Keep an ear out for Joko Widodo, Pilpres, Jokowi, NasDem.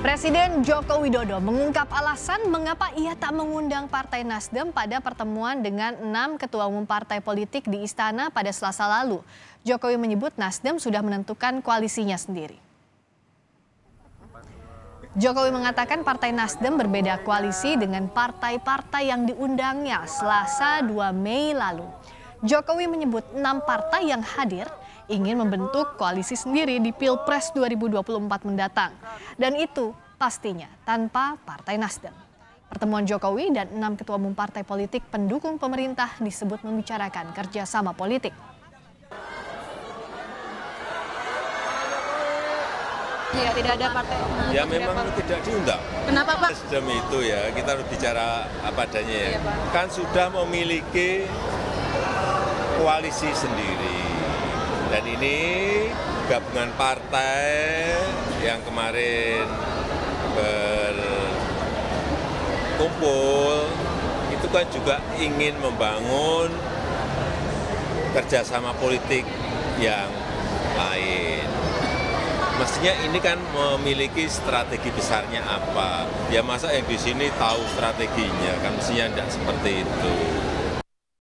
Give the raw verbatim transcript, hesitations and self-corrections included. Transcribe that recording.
Presiden Joko Widodo mengungkap alasan mengapa ia tak mengundang Partai NasDem pada pertemuan dengan enam ketua umum partai politik di Istana pada Selasa lalu. Jokowi menyebut NasDem sudah menentukan koalisinya sendiri. Jokowi mengatakan Partai NasDem berbeda koalisi dengan partai-partai yang diundangnya Selasa dua Mei lalu. Jokowi menyebut enam partai yang hadir ingin membentuk koalisi sendiri di Pilpres dua ribu dua puluh empat mendatang. Dan itu pastinya tanpa Partai NasDem. Pertemuan Jokowi dan enam ketua umum partai politik pendukung pemerintah disebut membicarakan kerjasama politik. Ya, tidak ada partai. Ya, memang tidak diundang. Kenapa, Pak? NasDem itu ya, kita harus bicara apa adanya ya. Ya, kan sudah memiliki koalisi sendiri, dan ini gabungan partai yang kemarin berkumpul itu kan juga ingin membangun kerjasama politik yang lain. Mestinya ini kan memiliki strategi besarnya apa? Ya masa yang di sini tahu strateginya kan, mestinya tidak seperti itu.